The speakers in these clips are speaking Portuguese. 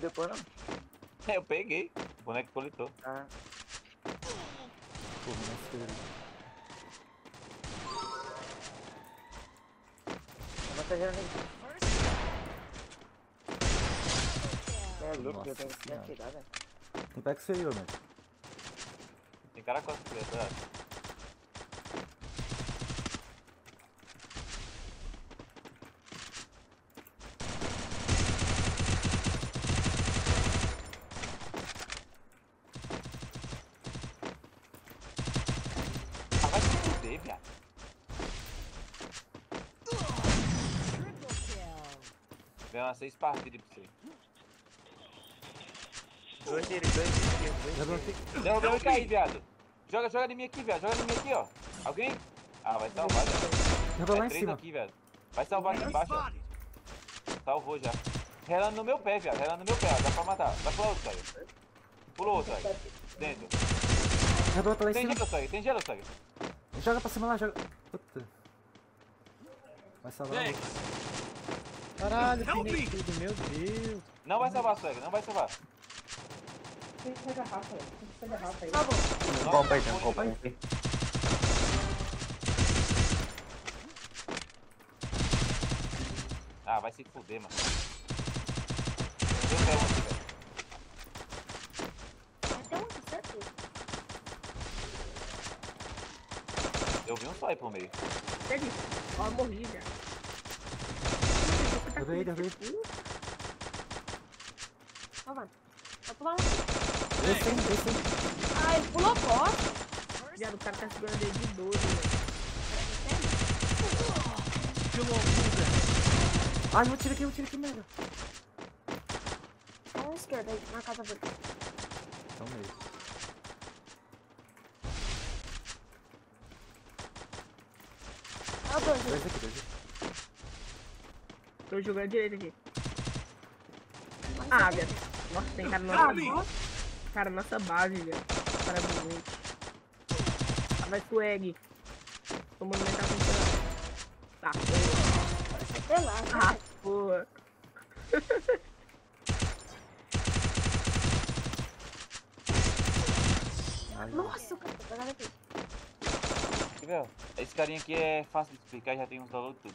Depois não. Eu peguei. O boneco coletou. Ah. Pô, não é louco, eu tenho que me atirar, velho. Quem tá que você ia, velho? Tem cara com as pretas. Ah, vai se fuder, viado. Vem umas 6 partidas pra você. Dois dele. Não, deu e caí, viado. Joga de mim aqui, viado. Joga de mim aqui, ó. Alguém? Ah, vai salvar, já. Eu tô lá em cima. Aqui, velho. Vai salvar aqui embaixo, ó. Salvou já. Relando no meu pé, viado. Relando no meu pé, ó. Dá pra matar. Vai pro outro, Saga. Pulou outro, Saga. Dentro. Lá em cima. Tem gelo, Saga. Joga pra cima lá, joga. Puta. Vai salvar. Caralho, pinei tudo, meu Deus. Não vai salvar, Saga. Não vai salvar. Tem que pegar rafa aí. Tá bom. Copa aí. Ah, vai se fuder, mano. Eu pego aqui, velho. Até onde está aqui? Eu vi um só aí pro meio. Perdi. Ó, morri já. Eu ganhei. Ó, mano. Vai pular um. Descendo. Ah, ele pulou forte. Viado, o cara tá segurando ele de 12, velho. Ai, eu vou tirar aqui, merda. Olha a esquerda aí, na casa verde. Tá meio. Ah, dois aqui. Tô jogando direito aqui. Ah, viado. Nossa, tem cara no lado. Cara, nossa base, velho. Cara, doente. Ah, vai swag. O movimento tá funcionando. Tá, porra. Ah, porra. Nossa, o cara tá pegando aqui. Esse carinha aqui é fácil de explicar, já tem uns downloads tudo.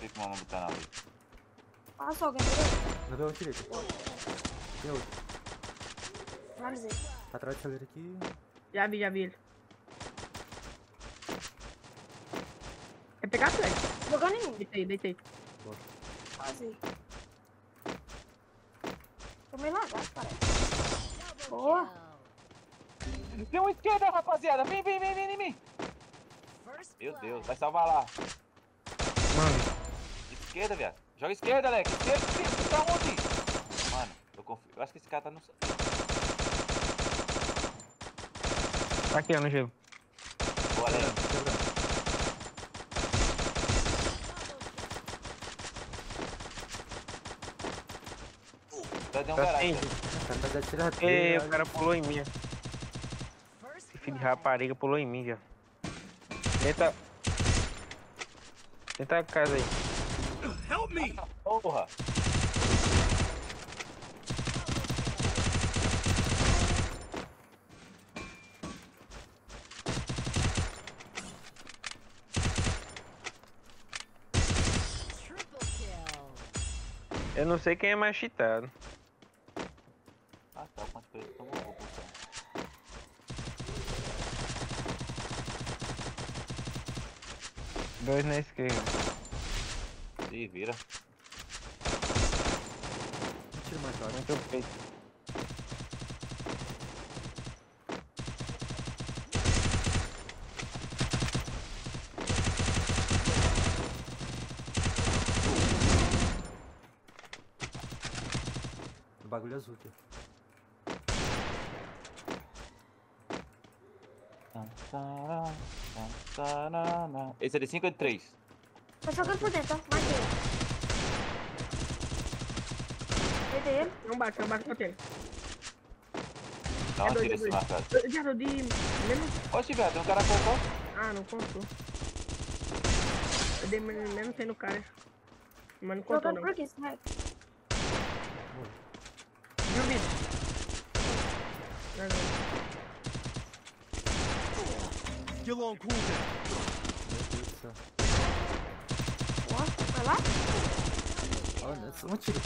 Deixa eu explicar o nome do canal aí. Olha só, alguém tirou. Não, eu tirei. Tem outro. Tá atrás de fazer aqui. Já vi ele. Quer pegar a flecha? Jogando em mim. Deitei. Boa. Quase. Tô meio lagado, parece. Boa. Tem um esquerda, rapaziada. Vem em mim. Meu Deus, vai salvar lá. Mano. Esquerda, viado. Joga esquerda, Alex. Esquerda. Tá onde? Mano, eu confio. Eu acho que esse cara tá no... Aqui, ó, no gelo. Bora aí. Vai dar um garagem. Ei, o cara pulou em mim. Esse filho de rapariga pulou em mim já. Tenta a casa aí. Help me! Porra! Eu não sei quem é mais cheatado. Ah, tá, quanto que eu tomo roupa, cara. Dois na esquerda. Ih, vira. Não tira mais hora, então feito. Bagulho azul aqui. Esse é de 5 ou de 3? Tá jogando por dentro, ó. Matei ele. Matei ele. Não bate, matei. Dá uma tira esse marcado. Já de... Oxi, velho, tem um cara contou? Ah, não contou. Eu dei mesmo tendo o cara. Mas não contou, não. Jogando por aqui, esse moleque. Viu, Bino? Skill on cooldown. Ó, vai lá. Olha, só um tiro.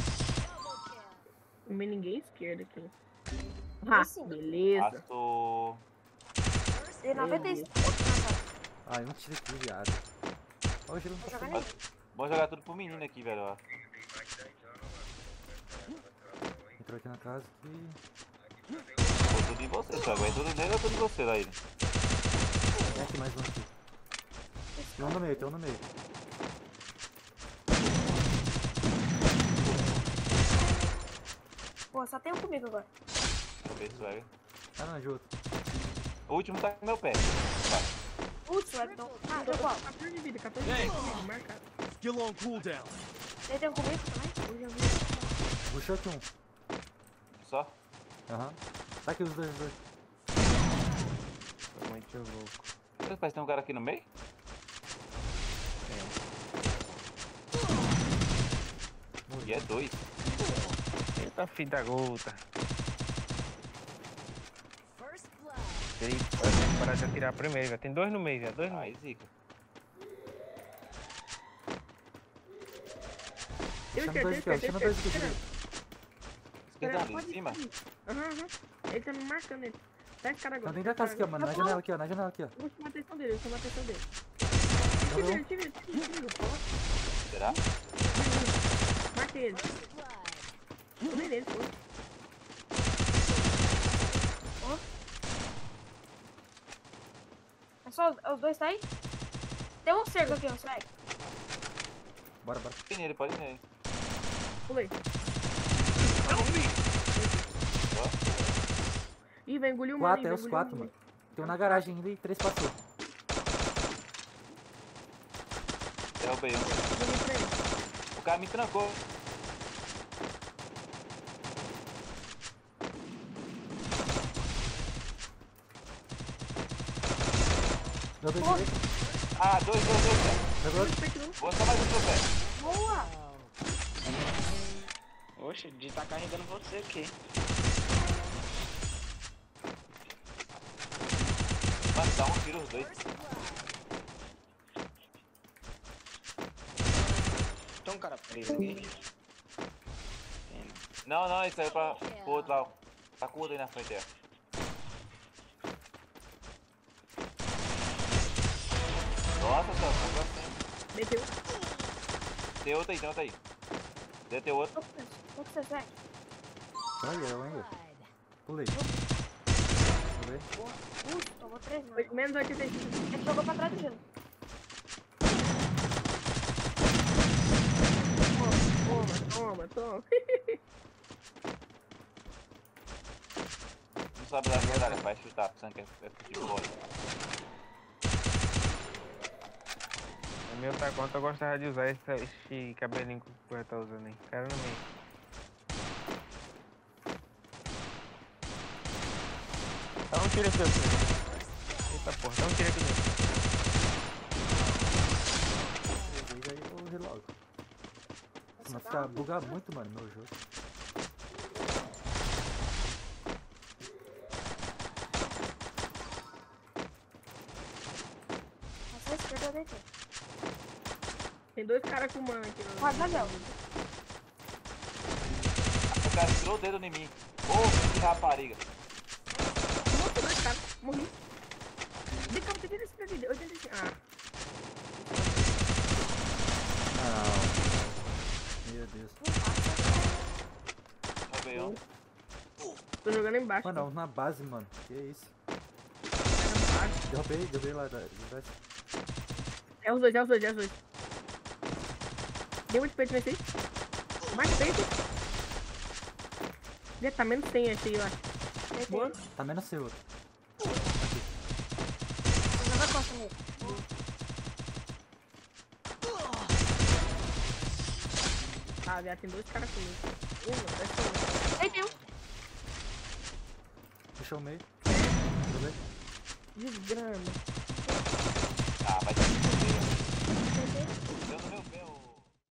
Não vi ninguém à esquerda aqui. Ah, beleza. Passou. Tem 95. Ah, eu não tirei aqui, viado. Olha o gelo. Vamos jogar tudo pro menino aqui, velho, ó. Entrou aqui na casa e... Foi tudo em você, Thiago. Entrou nele ou tudo em você, Laíra? Tem aqui mais um aqui. Tem um no meio, tem um no meio. Pô, só tem um comigo agora. Acabei de swag. Ah, não, ajuda. O último tá com meu pé. Putz, swag, então. Ah, deu qual? 14 de vida, 14 de vida. Marcado. Skill on cooldown. Ele tem um comigo também? Puxou aqui um. Só? Aham. Tá aqui os dois. Tô muito louco. Rapaz, tem um cara aqui no meio? Tem. E é dois. Eita, filho da gota. Peraí, vai parar de atirar primeiro, já. Tem dois no meio, já. Dois no meio. Zica. Eu quero. Esquerda ali, em cima? Aham. Ele tá me marcando, ele. Tá esse cara agora. Não, nem da casa aqui, mano. Na janela aqui, ó. Vou chamar a atenção dele, Tira ele. Será? Mata ele. Tomei nele, pô. Ó. É só os dois, tá aí? Tem um cerco aqui, ó. Sai. Bora. Pode ir nele. Pulei. Ih, vai engolir o mano. Quatro, é os quatro, mano. Tem um na garagem ainda e três passou. Derrubei um. O cara me trancou. Ah, dois. Vou só mais um troféu. Boa! Oxe, de tá carregando você aqui. Mano, dá um tiro os dois. Tem um cara preso aqui. Não, ele saiu pro outro lado. Tá com o outro aí na frente dela. Nossa, tá. Meteu. Tem outro aí. Deve ter outro. O que você sai? Olha. Pulei. Tomou 3, mano. Menos 8 de gelo. Ele jogou pra trás do gelo. Toma. Não sabe da verdade, vai chutar, pensando que é futebol. O meu tá quanto eu gostava de usar esse cabelinho que o cara tá usando aí. Cara no meio. Dá um tiro aqui, ó. Eita porra, dá um tiro aqui dentro. Pega aí o relógio. Mas tá bugado muito, mano, meu jogo. Nossa, esquerda daqui. Tem dois caras com mano aqui. Quase na gel. O cara tirou o dedo em mim. Ô, que rapariga. Nossa, dois caras. Morri. Tem como ter vindo esse vídeo. 85. Ah. Não. Meu Deus. Tá bem, ó. Tô jogando embaixo. Mano, na base, mano. Que isso? Derrubei lá. É os dois. Deu muito peito nesse aí. Mais peito. Já tá menos 100 esse aí, eu acho. Boa. Tá menos 100 outro. Aqui. Não vai consumir. Ah, já tem dois caras comigo. Ei, tem um. Puxou o meio. Desgrama. Ah, vai ter que comer.